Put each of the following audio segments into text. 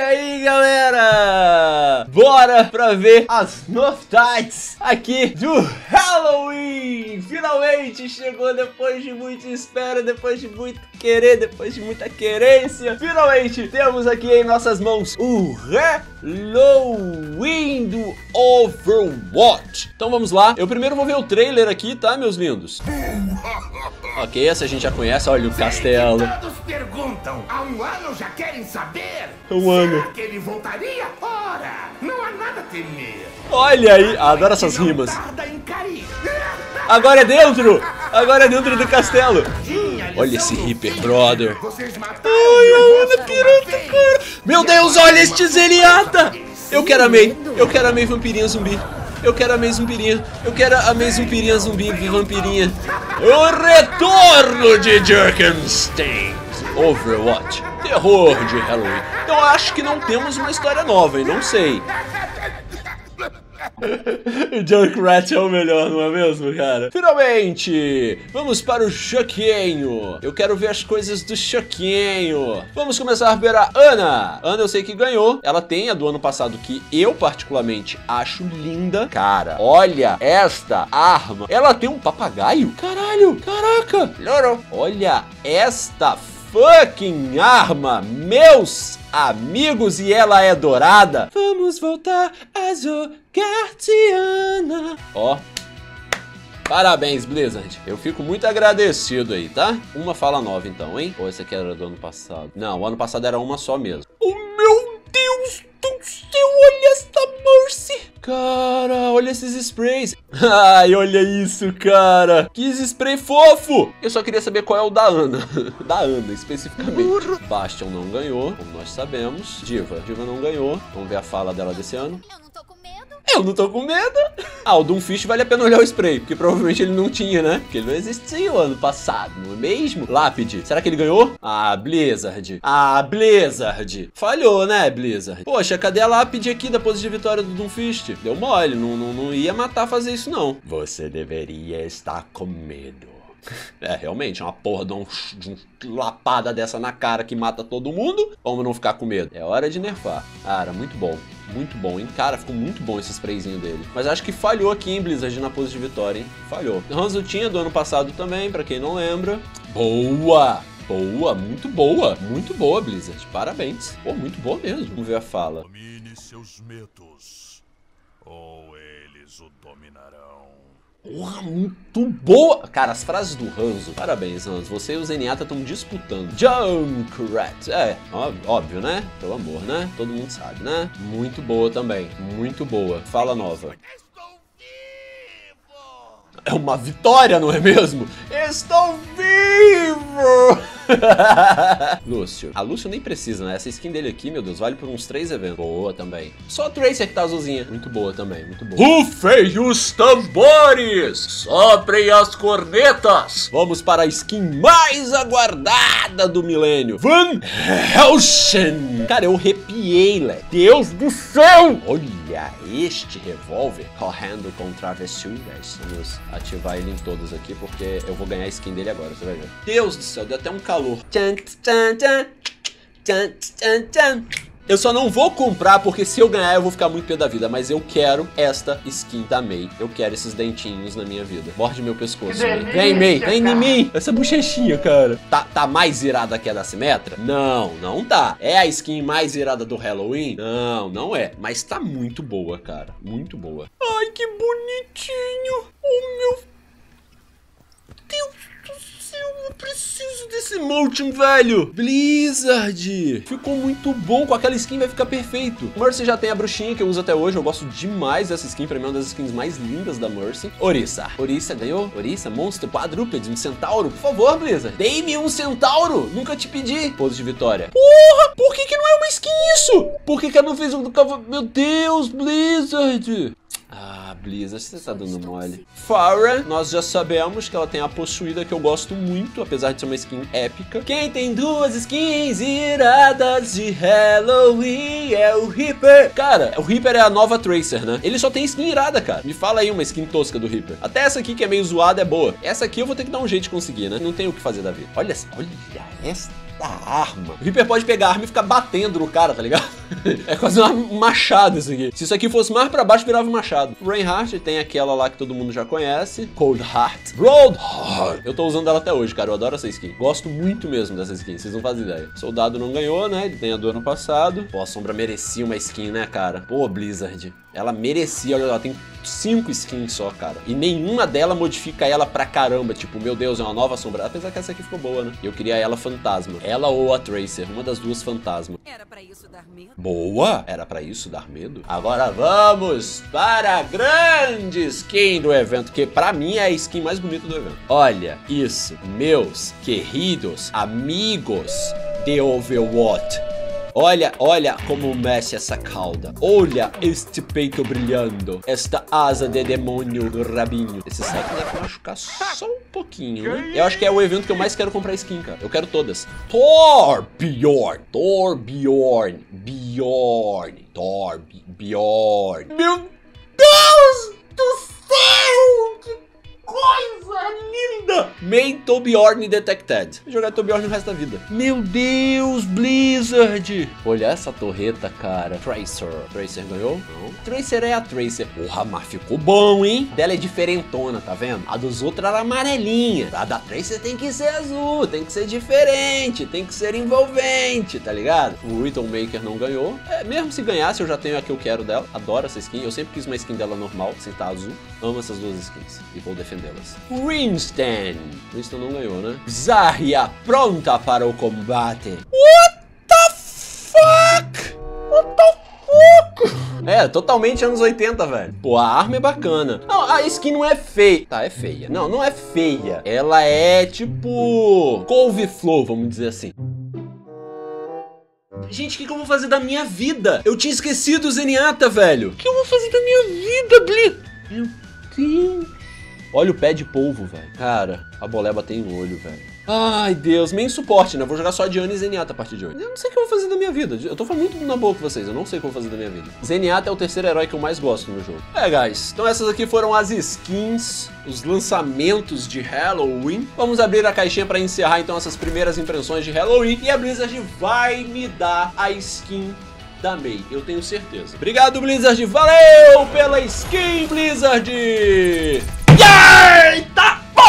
aí, galera? Bora pra ver as novidades aqui do Halloween! Finalmente chegou depois de muita espera, depois de muito querer, depois de muita querência. Finalmente temos aqui em nossas mãos o Halloween do Overwatch. Então vamos lá. Eu primeiro vou ver o trailer aqui, tá, meus lindos? Ok, essa a gente já conhece. Olha o castelo. Perguntam, há um ano já querem saber? Será que ele voltaria? Ora, não há nada a temer. Olha aí, adoro essas rimas. Agora é dentro do castelo. Olha esse Reaper, brother. Ai, a Ana pirata, cara. Meu Deus, olha este Zenyatta. Eu quero a Mei, vampirinha zumbi. Eu quero a Mei vampirinha zumbi, vampirinha. O retorno de Jerkenstein. Overwatch, terror de Halloween. Então acho que não temos uma história nova, e não sei. O Junkrat é o melhor, não é mesmo, cara? Finalmente, vamos para o Choquinho. Eu quero ver as coisas do Choquinho. Vamos começar a ver a Ana. Ana eu sei que ganhou. Ela tem a do ano passado que eu particularmente acho linda. Cara, olha esta arma. Ela tem um papagaio? Caralho, caraca. Loro. Olha esta fucking arma, meus amigos, e ela é dourada. Vamos voltar a jogar, Tiana. Ó, parabéns, Blizzard. Eu fico muito agradecido aí, tá? Uma fala nova então, hein? Ou essa aqui era do ano passado? Não, o ano passado era uma só mesmo. Oh, meu Deus do céu, olha esta Mercy. Cara, olha esses sprays. Ai, olha isso, cara. Que spray fofo. Eu só queria saber qual é o da Ana. Da Ana, especificamente. Bastion não ganhou, como nós sabemos. Diva não ganhou. Vamos ver a fala dela desse ano. Eu não tô com medo. Ah, o Doomfist vale a pena olhar o spray, porque provavelmente ele não tinha, né? Porque ele não existia o ano passado, não é mesmo? Lápide, será que ele ganhou? Ah, Blizzard. Falhou, né, Blizzard? Poxa, cadê a lápide aqui da pose de vitória do Doomfist? Deu mole, não ia matar fazer isso não. Você deveria estar com medo. É, realmente, é uma porra de uma lapada dessa na cara que mata todo mundo. Vamos não ficar com medo. É hora de nerfar. Cara, muito bom. Muito bom, hein? Cara, ficou muito bom esse sprayzinho dele. Mas acho que falhou aqui, hein, Blizzard, na pose de vitória, hein? Falhou. Hanzo tinha do ano passado também, pra quem não lembra. Boa! Boa, muito boa. Muito boa, Blizzard. Parabéns. Pô, muito boa mesmo. Vamos ver a fala. Domine seus medos, ou eles o dominarão. Porra, muito boa! Cara, as frases do Hanzo. Parabéns, Hanzo. Você e o Zenyatta estão disputando. Junkrat. É, óbvio, né? Pelo amor, né? Todo mundo sabe, né? Muito boa também. Muito boa. Fala nova. Estou vivo! É uma vitória, não é mesmo? Estou vivo! Lúcio. A Lúcio nem precisa, né? Essa skin dele aqui, meu Deus, vale por uns 3 eventos. Boa também. Só a Tracer que tá azulzinha. Muito boa também, muito boa. Rufem os tambores! Soprem as cornetas! Vamos para a skin mais aguardada do milênio. Van Helschen! Cara, eu arrepiei, né? Deus do céu! Olha este revólver. Correndo com travessuras. Vamos ativar ele em todos aqui, porque eu vou ganhar a skin dele agora, você vai ver. Deus do céu, deu até um calor. Eu só não vou comprar, porque se eu ganhar eu vou ficar muito pé da vida. Mas eu quero esta skin da Mei. Eu quero esses dentinhos na minha vida. Morde meu pescoço, Mei. Vem, Mei, vem em mim. Essa bochechinha, cara. Tá mais irada que a da Simetra? Não, não tá. É a skin mais irada do Halloween? Não, não é. Mas tá muito boa, cara. Muito boa. Ai, que bonitinho. Oh, meu Deus. Eu preciso desse emotion, velho. Blizzard, ficou muito bom. Com aquela skin vai ficar perfeito. Mercy já tem a bruxinha que eu uso até hoje. Eu gosto demais dessa skin, pra mim é uma das skins mais lindas da Mercy. Orisa ganhou? Orisa, monstro, quadrúpede, um centauro. Por favor, Blizzard, dei-me um centauro. Nunca te pedi. Pose de vitória. Porra, por que não é uma skin isso? Por que eu não fiz um do cavalo? Meu Deus, Blizzard. Ah, Blizzard, você tá dando mole. Pharah, nós já sabemos que ela tem a possuída, que eu gosto muito, apesar de ser uma skin épica. Quem tem duas skins iradas de Halloween é o Reaper. Cara, o Reaper é a nova Tracer, né? Ele só tem skin irada, cara. Me fala aí uma skin tosca do Reaper. Até essa aqui que é meio zoada é boa. Essa aqui eu vou ter que dar um jeito de conseguir, né? Não tem o que fazer da vida. Olha essa. Olha essa. da arma. O Reaper pode pegar a arma e ficar batendo no cara, tá ligado? É quase um machado isso aqui. Se isso aqui fosse mais pra baixo, virava um machado. Reinhardt tem aquela lá que todo mundo já conhece. Cold Heart. Road Heart. Eu tô usando ela até hoje, cara. Eu adoro essa skin. Gosto muito mesmo dessa skin. Vocês não fazem ideia. Soldado não ganhou, né? Ele ganhou do ano passado. Pô, a Sombra merecia uma skin, né, cara? Pô, Blizzard. Ela merecia. Olha lá, tem 5 skins só, cara. E nenhuma dela modifica ela pra caramba. Tipo, meu Deus, é uma nova Sombra. Apesar que essa aqui ficou boa, né? Eu queria ela fantasma. Ela ou a Tracer. Uma das duas fantasma. Era pra isso dar medo? Boa! Era pra isso dar medo? Agora vamos para a grande skin do evento, que pra mim é a skin mais bonita do evento. Olha isso, meus queridos amigos de Overwatch. Olha, olha como mexe essa cauda. Olha este peito brilhando. Esta asa de demônio do rabinho. Esse site deve machucar só um pouquinho, né? Eu acho que é o evento que eu mais quero comprar skin, cara. Eu quero todas. Torbjörn. Torbjörn. Bjorn. Torbjörn. Meu Deus do céu! Que coisa linda! Mei Torbjörn Detected. Vou jogar Torbjörn o resto da vida. Meu Deus, Blizzard! Olha essa torreta, cara. Tracer. Tracer ganhou? Não. Tracer é a Tracer. Porra, mas ficou bom, hein? Dela é diferentona, tá vendo? A dos outros era amarelinha. A da Tracer tem que ser azul, tem que ser diferente, tem que ser envolvente, tá ligado? O Riddlemaker não ganhou. É, mesmo se ganhasse, eu já tenho a que eu quero dela. Adoro essa skin. Eu sempre quis uma skin dela normal, sem estar azul. Amo essas duas skins. E vou defender. Winston. Winston não ganhou, né? Zarya pronta para o combate. What the fuck? What the fuck? É, totalmente anos 80, velho. Pô, a arma é bacana. Não, a skin não é feia. Tá, é feia. Não, não é feia. Ela é tipo couve-flor, vamos dizer assim. Gente, o que eu vou fazer da minha vida? Eu tinha esquecido o Zenyatta, velho. O que eu vou fazer da minha vida, Bli? Meu Deus. Olha o pé de polvo, velho. Cara, a boleba tem um olho, velho. Ai, Deus. Meio suporte, né? Vou jogar só de Ana e Zenyatta a partir de hoje. Eu não sei o que eu vou fazer da minha vida. Eu tô falando muito na boa com vocês. Eu não sei o que eu vou fazer da minha vida. Zenyatta é o terceiro herói que eu mais gosto no jogo. É, guys. Então essas aqui foram as skins, os lançamentos de Halloween. Vamos abrir a caixinha pra encerrar, então, essas primeiras impressões de Halloween. E a Blizzard vai me dar a skin da Mei, eu tenho certeza. Obrigado, Blizzard. Valeu pela skin, Blizzard! Eita porra!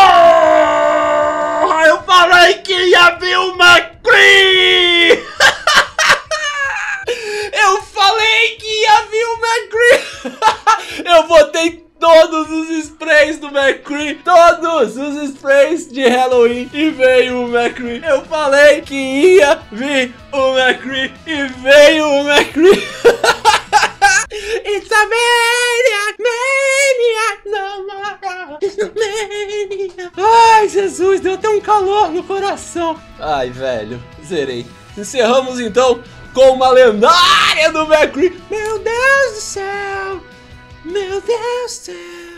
Eu falei que ia vir o McCree! Eu falei que ia vir o McCree! Eu botei todos os sprays do McCree, todos os sprays de Halloween e veio o McCree. Eu falei que ia vir o McCree e veio o McCree. It's a maniac, maniac, no more. It's a maniac. Ai, Jesus, deu até um calor no coração. Ai, velho, zerei. Encerramos então com uma lendária do McCree. Meu Deus do céu. Meu Deus do céu!